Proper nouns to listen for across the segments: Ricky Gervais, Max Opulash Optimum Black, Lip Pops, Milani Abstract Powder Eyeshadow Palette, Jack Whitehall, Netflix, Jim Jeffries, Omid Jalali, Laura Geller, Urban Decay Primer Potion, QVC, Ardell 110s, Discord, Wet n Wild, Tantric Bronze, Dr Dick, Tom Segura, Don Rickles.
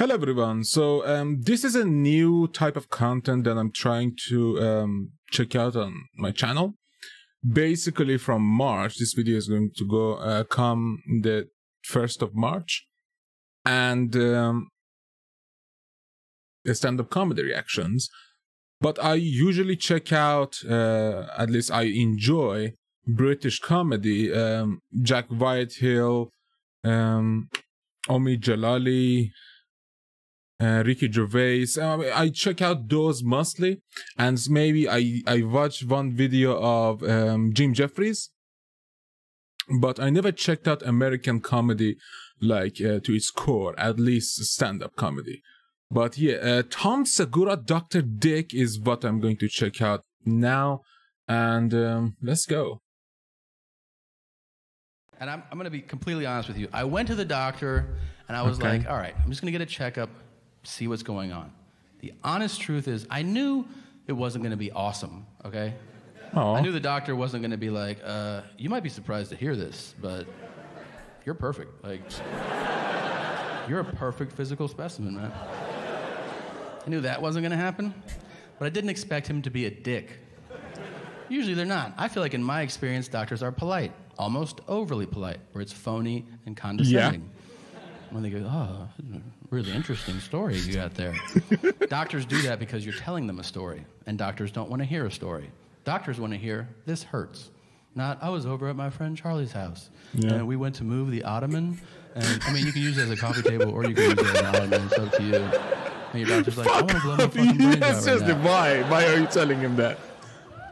Hello everyone. So this is a new type of content that I'm trying to check out on my channel. Basically, from March, this video is going to go come the 1st of March, and stand-up comedy reactions. But I usually check out, at least I enjoy British comedy, Jack Whitehall, Omid Jalali, Ricky Gervais. I check out those mostly, and maybe I watch one video of Jim Jeffries, but I never checked out American comedy like to its core, at least stand-up comedy. But yeah, Tom Segura, Dr. Dick is what I'm going to check out now, and let's go. And I'm going to be completely honest with you. I went to the doctor, and I was like, all right, I'm just going to get a checkup, see what's going on. The honest truth is, I knew it wasn't going to be awesome, okay? Aww. I knew the doctor wasn't going to be like, you might be surprised to hear this, but you're perfect. Like, you're a perfect physical specimen, man. I knew that wasn't going to happen, but I didn't expect him to be a dick. Usually they're not. I feel like in my experience, doctors are polite. Almost overly polite, where it's phony and condescending. Yeah. When they go, oh, really interesting story you got there. Doctors do that because you're telling them a story, and doctors don't want to hear a story. Doctors want to hear, this hurts. Not, I was over at my friend Charlie's house, and we went to move the ottoman, and I mean, you can use it as a coffee table, or you can use it as an ottoman, it's up to you. And your doctor's like, I want to blow my fucking brains out right now. Why are you telling him that?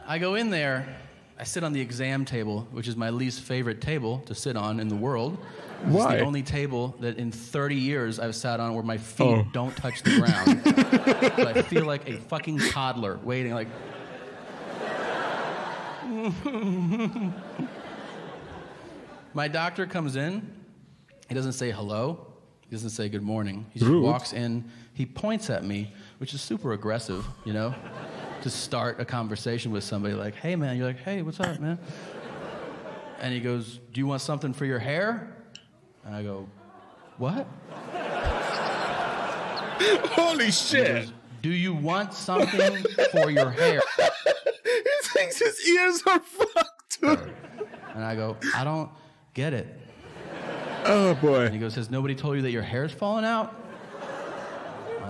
I go in there, I sit on the exam table, which is my least favorite table to sit on in the world. Why? It's the only table that in 30 years I've sat on where my feet don't touch the ground. So I feel like a fucking toddler waiting like... My doctor comes in. He doesn't say hello. He doesn't say good morning. He just walks in. He points at me, which is super aggressive, you know? To start a conversation with somebody like, hey man, you're like, hey, what's up, man? And he goes, do you want something for your hair? And I go, what? Holy shit. And he goes, do you want something for your hair? He thinks his ears are fucked. And I go, I don't get it. Oh boy. And he goes, has nobody told you that your hair's falling out?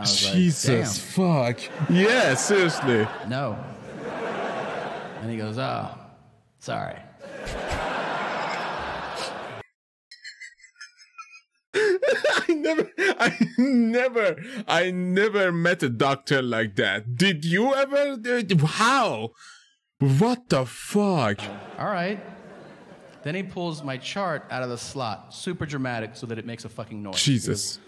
Jesus, like, fuck. Yeah, seriously. No. And he goes, oh, sorry. I never met a doctor like that. Did you ever? How? What the fuck? All right. Then he pulls my chart out of the slot, super dramatic, so that it makes a fucking noise. Jesus.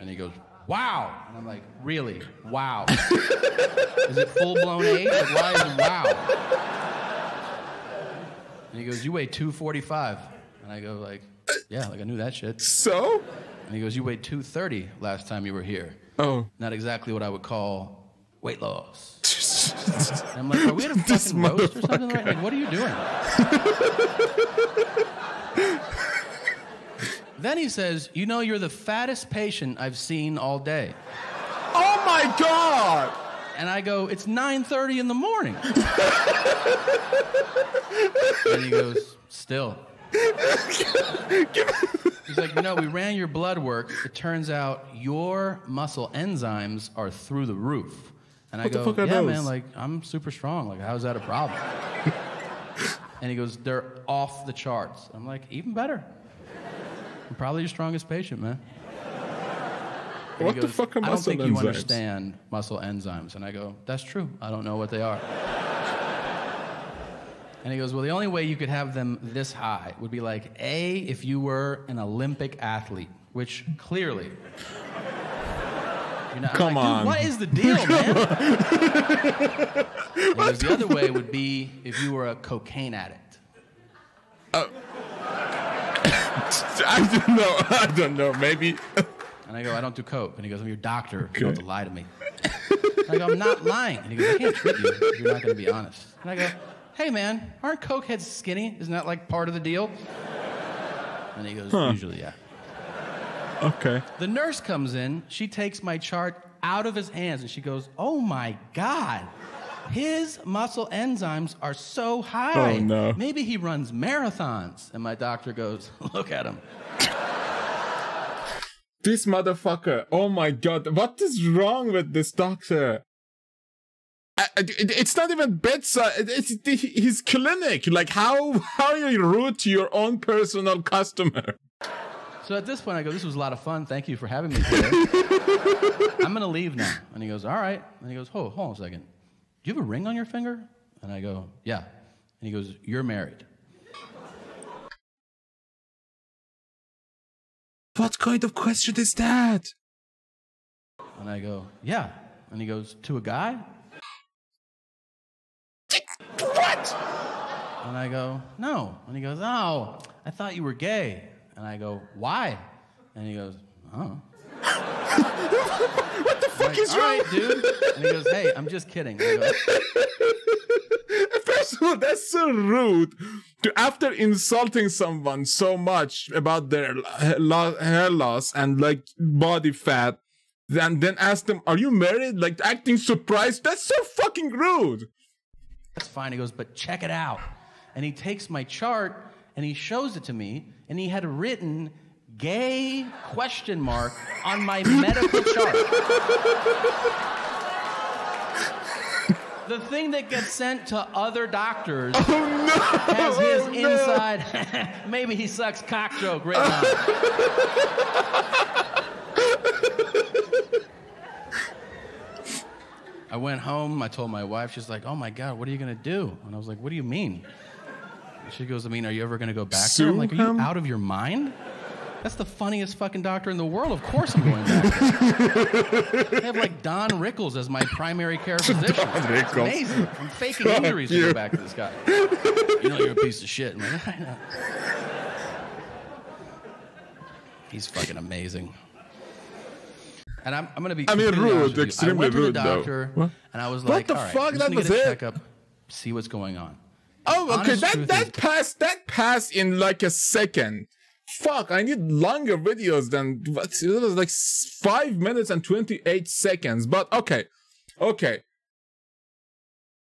And he goes, wow. And I'm like, really? Wow. Is it full-blown age? Like, why is it wow? And he goes, you weigh 245. And I go like, yeah, like I knew that shit. So? And he goes, you weighed 230 last time you were here. Oh. Not exactly what I would call weight loss. And I'm like, are we at a fucking roast or something like that? Like, what are you doing? Then he says, you know, you're the fattest patient I've seen all day. Oh, my God. And I go, it's 9:30 in the morning. And he goes, still. He's like, you know, we ran your blood work. It turns out your muscle enzymes are through the roof. And I go, yeah, man, like, I'm super strong. Like, how is that a problem? And he goes, they're off the charts. I'm like, even better. I'm probably your strongest patient, man. And what goes, the fuck are muscle enzymes? I don't think you understand muscle enzymes. And I go, that's true. I don't know what they are. And he goes, well, the only way you could have them this high would be like, A, if you were an Olympic athlete, which clearly... You're not, come on. What is the deal, man? He goes, the other way would be if you were a cocaine addict. Oh. I don't know, maybe. And I go, I don't do coke. And he goes, I'm your doctor. You don't have to lie to me. And I go, I'm not lying. And he goes, I can't treat you if you're not going to be honest. And I go, hey, man, aren't coke heads skinny? Isn't that, like, part of the deal? And he goes, usually, yeah. Okay. The nurse comes in. She takes my chart out of his hands, and she goes, oh, my God. His muscle enzymes are so high. Oh, no. Maybe he runs marathons. And my doctor goes, look at him. This motherfucker. Oh, my God. What is wrong with this doctor? It's not even bedside. It's his clinic. Like, how are you rude to your own personal customer? So at this point, I go, this was a lot of fun. Thank you for having me today. I'm going to leave now. And he goes, all right. And he goes, oh, hold on a second. Do you have a ring on your finger? And I go, yeah. And he goes, you're married. What kind of question is that? And I go, yeah. And he goes, to a guy? What? And I go, no. And he goes, oh, I thought you were gay. And I go, why? And he goes, oh. What the fuck is wrong? All right, dude. And he goes, hey, I'm just kidding. And I go, first of all, that's so rude. After insulting someone so much about their hair loss and like body fat, then ask them, are you married? Like acting surprised. That's so fucking rude. That's fine. He goes, but check it out. And he takes my chart and he shows it to me. And he had written gay question mark on my medical chart. The thing that gets sent to other doctors has his inside, maybe he sucks cock joke written on it. I went home. I told my wife. She's like, oh, my God, what are you going to do? And I was like, what do you mean? She goes, I mean, are you ever going to go back to him? Like, are you out of your mind? That's the funniest fucking doctor in the world. Of course I'm going back. I have, like, Don Rickles as my primary care physician. It's amazing. I'm faking injuries to go back to this guy. You know, you're a piece of shit. I'm like, I know. He's fucking amazing. And I'm going to be rude, extremely rude, though. I went to the doctor, and I was like, all right, I'm just going to get a checkup, see what's going on. Oh, okay, that passed in like a second. Fuck, I need longer videos than, it was like 5 minutes and 28 seconds, but okay,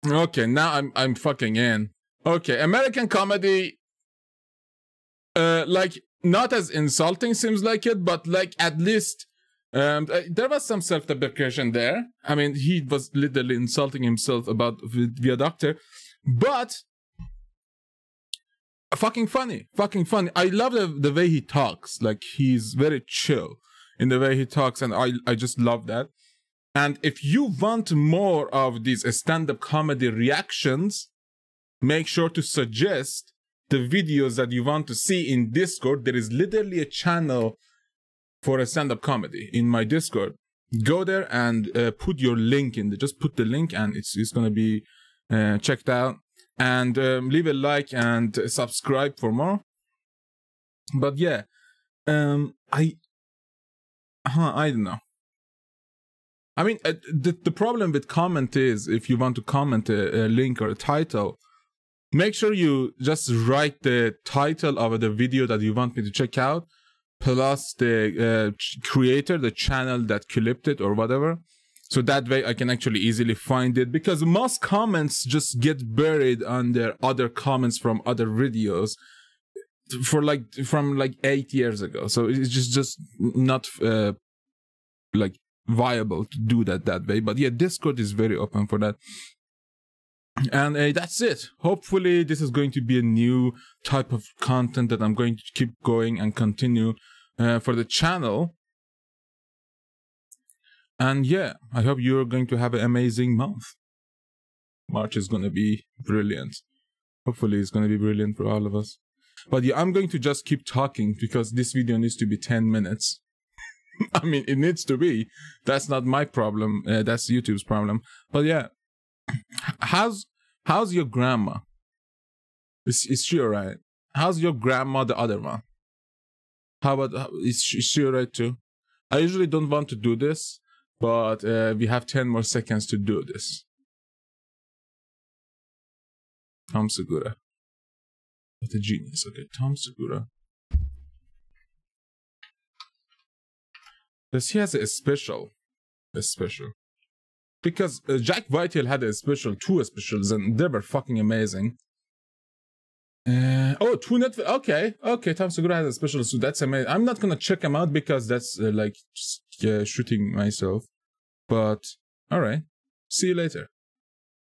now I'm fucking in. Okay, American comedy, like, not as insulting, seems like it, but like, at least, there was some self-deprecation there. I mean, he was literally insulting himself about, via doctor, but, fucking funny. I love the way he talks. Like, he's very chill in the way he talks, and I just love that. And if you want more of these stand-up comedy reactions, make sure to suggest the videos that you want to see in Discord. There is literally a channel for a stand-up comedy in my Discord. Go there and put your link in there. Just put the link, and it's gonna be checked out. And leave a like and subscribe for more. But yeah, I don't know. I mean, the problem with comment is, if you want to comment a link or a title, make sure you just write the title of the video that you want me to check out, plus the creator, the channel that clipped it or whatever. So that way I can actually easily find it, because most comments just get buried under other comments from other videos from like 8 years ago. So it's just not like viable to do that way. But yeah, Discord is very open for that. And that's it. Hopefully this is going to be a new type of content that I'm going to keep going and continue for the channel. And yeah, I hope you're going to have an amazing month. March is going to be brilliant. Hopefully it's going to be brilliant for all of us. But yeah, I'm going to just keep talking because this video needs to be 10 minutes. I mean, it needs to be. That's not my problem. That's YouTube's problem. But yeah, how's your grandma? Is she all right? How's your grandma, the other one? How about, is she all right too? I usually don't want to do this. But we have 10 more seconds to do this. Tom Segura. What a genius. Okay, Tom Segura. Does he has a special? A special. Because Jack Whitehall had a special, two specials, and they were fucking amazing. Oh, two Netflix. Okay, okay. Tom Segura has a special, so that's amazing. I'm not gonna check him out because that's like just, shooting myself. But all right, see you later.